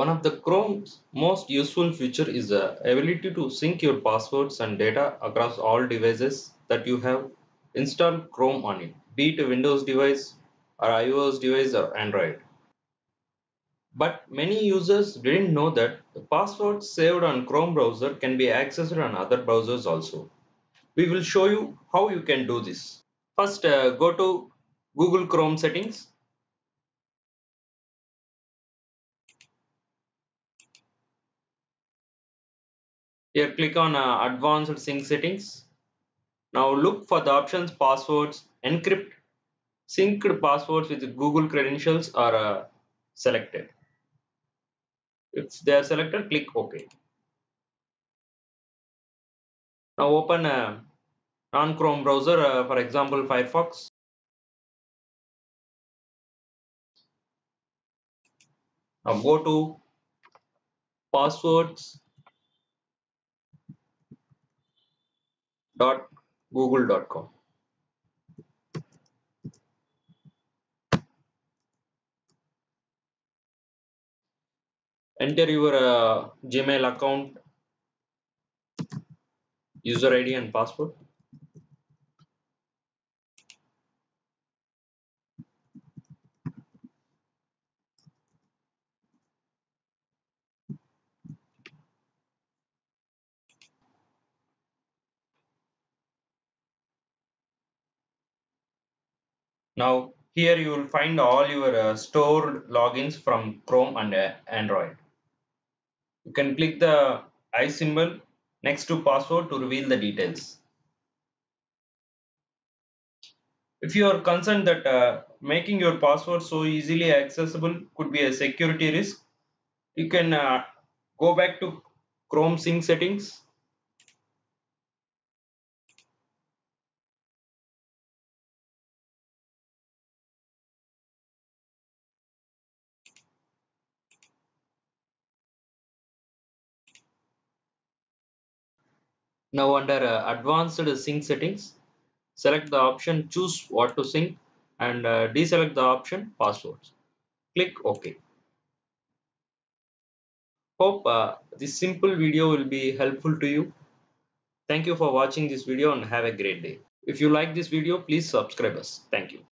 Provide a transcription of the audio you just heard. One of the Chrome's most useful feature is the ability to sync your passwords and data across all devices that you have installed Chrome on it, be it a Windows device or iOS device or Android. But many users didn't know that the passwords saved on Chrome browser can be accessed on other browsers also. We will show you how you can do this. First, go to Google Chrome settings. Here click on Advanced Sync Settings. Now look for the options Passwords, Encrypt. Synced passwords with Google credentials are selected. If they are selected, click OK. Now open a non-Chrome browser, for example Firefox. Now go to passwords.google.com. Enter your Gmail account, user ID and password. Now here you will find all your stored logins from Chrome and Android. You can click the I symbol next to password to reveal the details. If you are concerned that making your password so easily accessible could be a security risk, you can go back to Chrome Sync settings. Now under Advanced Sync Settings, select the option Choose What to Sync and deselect the option Passwords. Click OK. Hope this simple video will be helpful to you. Thank you for watching this video and have a great day. If you like this video, please subscribe us. Thank you.